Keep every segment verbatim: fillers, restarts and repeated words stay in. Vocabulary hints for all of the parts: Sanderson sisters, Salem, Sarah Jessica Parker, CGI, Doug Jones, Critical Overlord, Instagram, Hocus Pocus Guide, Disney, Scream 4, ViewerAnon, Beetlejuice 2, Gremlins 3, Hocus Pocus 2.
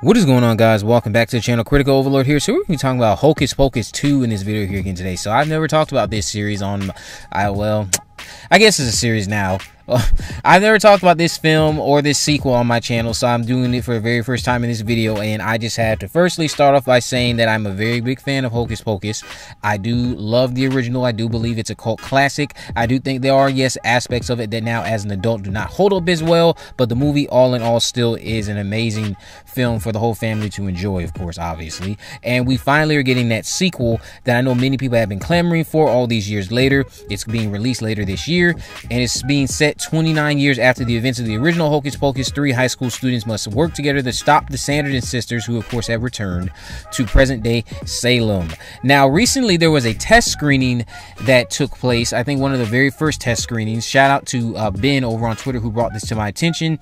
What is going on, guys? Welcome back to the channel. Critical Overlord here. So we're going to be talking about Hocus Pocus two in this video here again today. So I've never talked about this series on, I well, I guess it's a series now. I've never talked about this film or this sequel on my channel, so I'm doing it for the very first time in this video, and I just have to firstly start off by saying that I'm a very big fan of Hocus Pocus. I do love the original. I do believe it's a cult classic. I do think there are, yes, aspects of it that now as an adult do not hold up as well, but the movie all in all still is an amazing film for the whole family to enjoy, of course, obviously. And we finally are getting that sequel that I know many people have been clamoring for all these years later. It's being released later this year, and it's being set twenty-nine years after the events of the original Hocus Pocus three. High school students must work together to stop the Sanderson sisters, who of course have returned to present day Salem. Now recently there was a test screening that took place, I think one of the very first test screenings. Shout out to uh, Ben over on Twitter who brought this to my attention.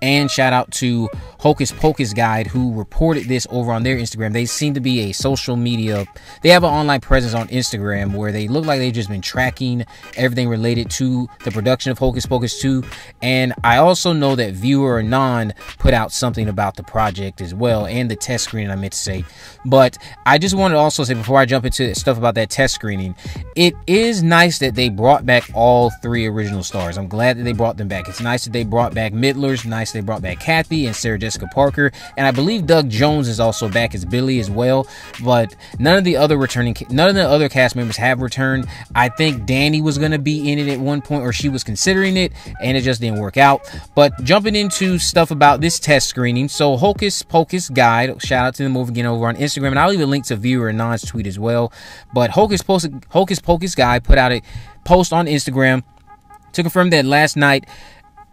And shout out to Hocus Pocus Guide who reported this over on their Instagram. They seem to be a social media, they have an online presence on Instagram where they look like they've just been tracking everything related to the production of Hocus Pocus two. And I also know that ViewerAnon put out something about the project as well, and the test screening, I meant to say. But I just wanted to also say, before I jump into stuff about that test screening, it is nice that they brought back all three original stars. I'm glad that they brought them back. It's nice that they brought back Midler's, nice they brought back Kathy and Sarah Jessica Parker, and I believe Doug Jones is also back as Billy as well. But none of the other returning none of the other cast members have returned. I think Danny was going to be in it at one point, or she was considering it, and it just didn't work out. But jumping into stuff about this test screening, so Hocus Pocus Guide, shout out to them over again over on Instagram, and I'll leave a link to ViewerAnon's tweet as well. But Hocus Pocus, Hocus Pocus Guide put out a post on Instagram to confirm that last night,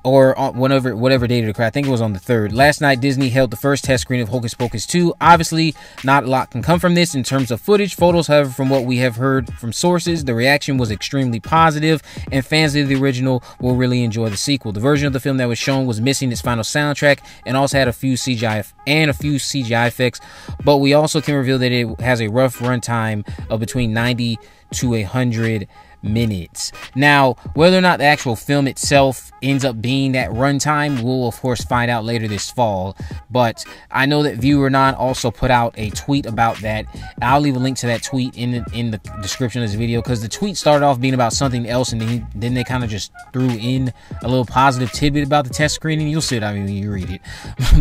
or on whatever whatever date of the crowd, I think it was on the third. Last night, Disney held the first test screen of Hocus Pocus two. Obviously, not a lot can come from this in terms of footage. Photos, however, from what we have heard from sources, the reaction was extremely positive, and fans of the original will really enjoy the sequel. The version of the film that was shown was missing its final soundtrack and also had a few C G I and a few C G I effects, but we also can reveal that it has a rough runtime of between ninety to one hundred minutes. Now, whether or not the actual film itself ends up being that runtime, we'll of course find out later this fall. But I know that ViewerAnon also put out a tweet about that. I'll leave a link to that tweet in the, in the description of this video, because the tweet started off being about something else, and then, then they kind of just threw in a little positive tidbit about the test screening. You'll see it, I mean, when you read it.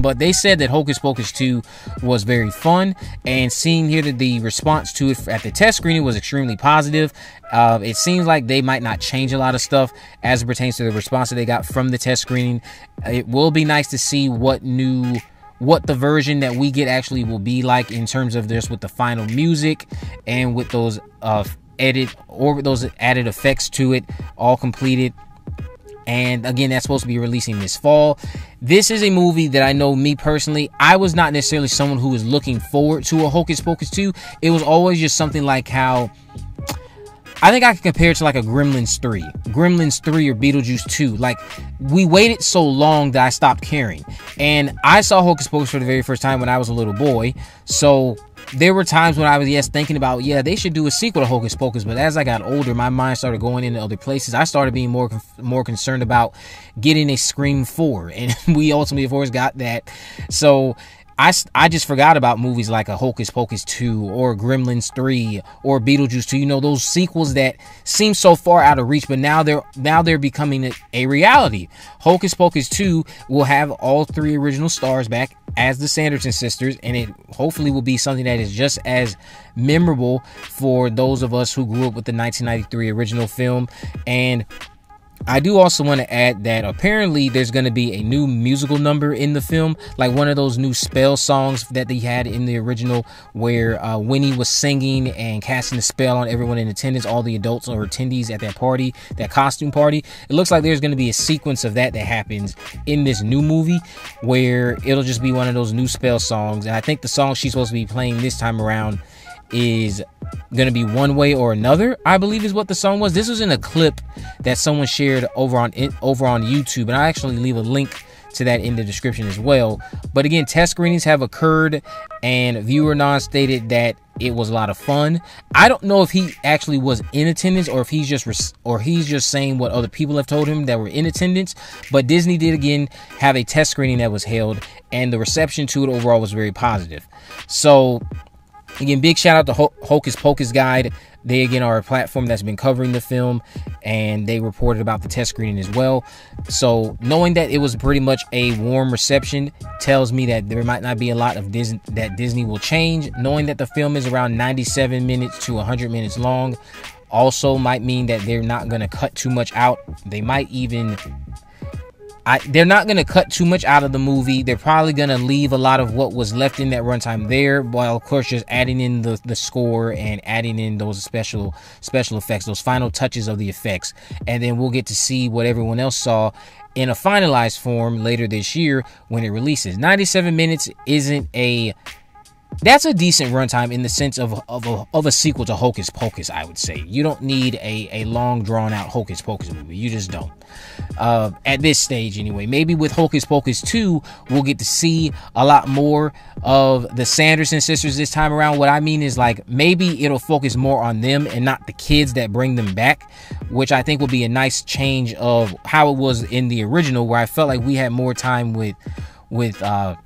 But they said that Hocus Pocus two was very fun, and seeing here that the response to it at the test screening was extremely positive. Uh, it seems like they might not change a lot of stuff as it pertains to the response that they got from the test screening. It will be nice to see what new, what the version that we get actually will be like in terms of this, with the final music and with those uh, edit or with those added effects to it all completed. And again, that's supposed to be releasing this fall. This is a movie that I know, me personally, I was not necessarily someone who was looking forward to a Hocus Pocus two. It was always just something like how, I think I can compare it to like a Gremlins three. Gremlins three or Beetlejuice two. Like, we waited so long that I stopped caring. And I saw Hocus Pocus for the very first time when I was a little boy. So there were times when I was, yes, thinking about, yeah, they should do a sequel to Hocus Pocus. But as I got older, my mind started going into other places. I started being more, more concerned about getting a Scream four. And we ultimately, of course, got that. So I, I just forgot about movies like a Hocus Pocus two or Gremlins three or Beetlejuice two, you know, those sequels that seem so far out of reach, but now they're now they're becoming a, a reality. Hocus Pocus two will have all three original stars back as the Sanderson sisters, and it hopefully will be something that is just as memorable for those of us who grew up with the nineteen ninety-three original film. And I do also want to add that apparently there's going to be a new musical number in the film, like one of those new spell songs that they had in the original, where uh, Winnie was singing and casting a spell on everyone in attendance, all the adults or attendees at that party, that costume party. It looks like there's going to be a sequence of that that happens in this new movie, where it'll just be one of those new spell songs. And I think the song she's supposed to be playing this time around is gonna be One Way or Another, I believe is what the song was. This was in a clip that someone shared over on over on YouTube, and I actually leave a link to that in the description as well. But again, test screenings have occurred, and ViewerAnon stated that It was a lot of fun. I don't know if he actually was in attendance or if he's just res- or he's just saying what other people have told him that were in attendance. But Disney did again have a test screening that was held, and the reception to it overall was very positive. So again, big shout out to Ho- Hocus Pocus Guide. They again are a platform that's been covering the film, and they reported about the test screening as well. So knowing that it was pretty much a warm reception tells me that there might not be a lot of Disney that Disney will change. Knowing that the film is around ninety-seven minutes to one hundred minutes long also might mean that they're not going to cut too much out. They might even... I, they're not going to cut too much out of the movie. They're probably going to leave a lot of what was left in that runtime there, while of course just adding in the, the score and adding in those special special effects, those final touches of the effects. And then we'll get to see what everyone else saw in a finalized form later this year when it releases. ninety-seven minutes isn't a... That's a decent runtime in the sense of of a, of a sequel to Hocus Pocus, I would say. You don't need a, a long, drawn-out Hocus Pocus movie. You just don't. Uh, at this stage, anyway. Maybe with Hocus Pocus two, we'll get to see a lot more of the Sanderson sisters this time around. What I mean is, like, maybe it'll focus more on them and not the kids that bring them back, which I think will be a nice change of how it was in the original, where I felt like we had more time with, with uh,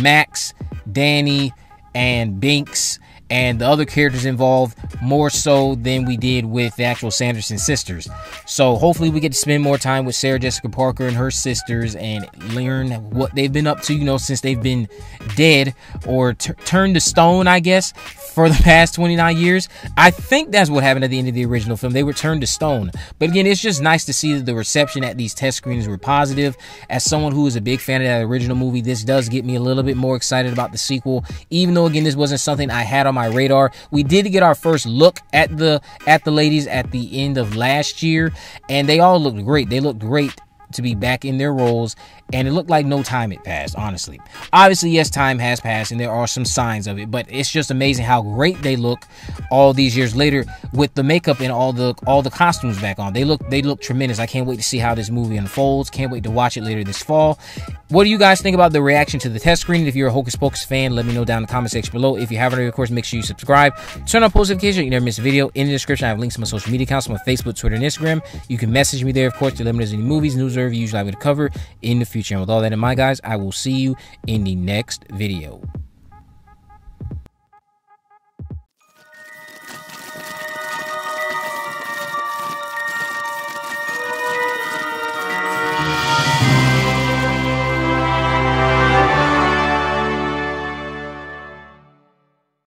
Max, Danny, and Binks and the other characters involved, more so than we did with the actual Sanderson sisters. So hopefully we get to spend more time with Sarah Jessica Parker and her sisters and learn what they've been up to, you know, since they've been dead or t- turned to stone, I guess, for the past twenty-nine years. I think that's what happened at the end of the original film. They were turned to stone. But again, it's just nice to see that the reception at these test screenings were positive. As someone who is a big fan of that original movie, this does get me a little bit more excited about the sequel, even though, again, this wasn't something I had on my radar. We did get our first look at the at the ladies at the end of last year, and they all looked great. They looked great to be back in their roles, and it looked like no time had passed, honestly. Obviously, yes, time has passed, and there are some signs of it, but it's just amazing how great they look all these years later with the makeup and all the all the costumes back on. They look they look tremendous. I can't wait to see how this movie unfolds. Can't wait to watch it later this fall. What do you guys think about the reaction to the test screening? If you're a Hocus Pocus fan, let me know down in the comment section below. If you haven't already, of course, make sure you subscribe. Turn on post notifications. You never miss a video. In the description, I have links to my social media accounts, my Facebook, Twitter, and Instagram. You can message me there, of course, to let me know any movies, news, or reviews I would cover in the future. And with all that in mind, guys, I will see you in the next video.